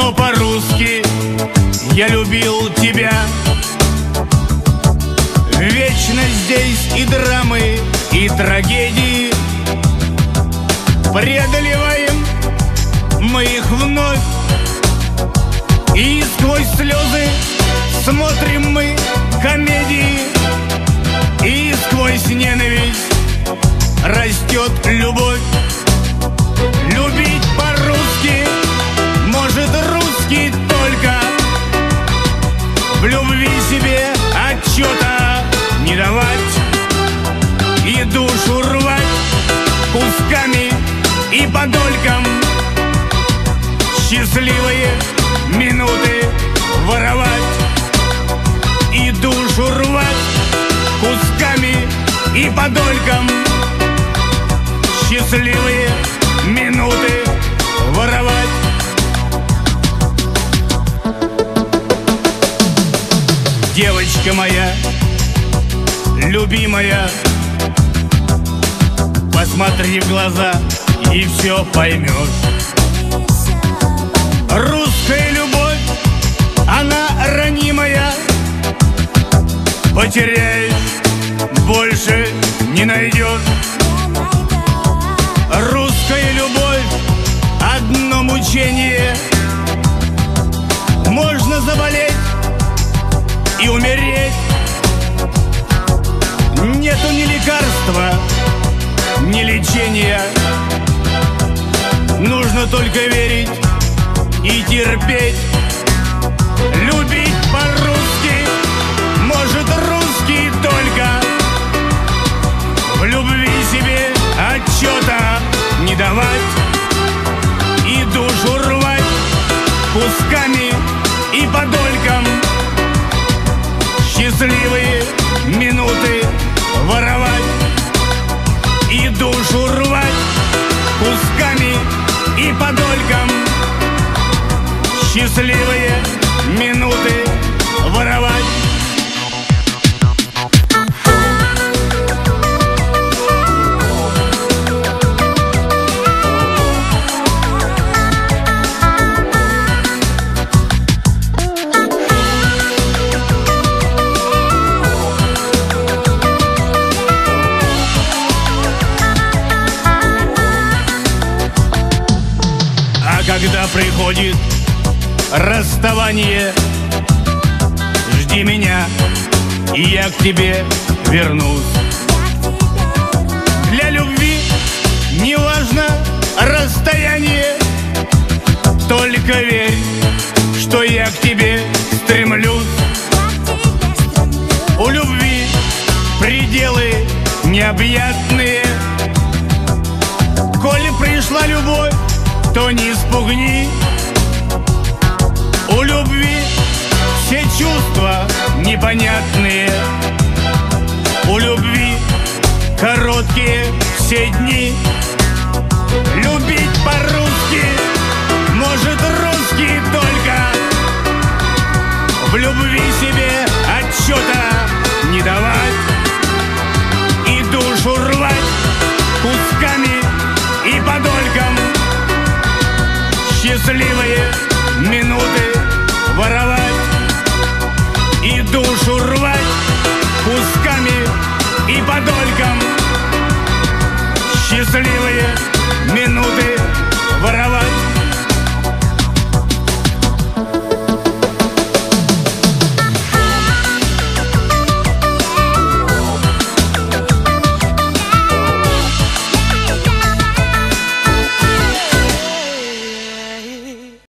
но по-русски я любил тебя. Вечно здесь и драмы, и трагедии. Преодолеваем мы их вновь, и сквозь слезы смотрим мы комедии. И сквозь ненависть растет любовь. Любить по-русски может русский только. В любви себе отчета не давать и душу рвать кусками и подолькам. Счастливые минуты воровать и душу рвать кусками и подолькам. Счастливые минуты воровать. Девочка моя, любимая, посмотри в глаза и все поймешь. Русская любовь, она ранимая, потеряешь, больше не найдешь. Русская любовь, одно мучение. Можно заболеть и умереть. Нету ни лекарства, ни лечения. Нужно только верить и терпеть. Любить по-русски может русский только. В любви себе отчета не давать и душу рвать кусками и подолькам. Счастливые минуты воровать и душу рвать кусками и подолькам. Счастливые минуты воровать. Когда приходит расставание, жди меня, и я к тебе вернусь. Для любви не важно расстояние, только верь, что я к тебе стремлюсь. У любви пределы необъятные. Коли пришла любовь, то не испугни. У любви все чувства непонятные. У любви короткие все дни. Любить по-русски может русский только. В любви себе отчета не давать и душу рвать кусками и подолькам. Счастливые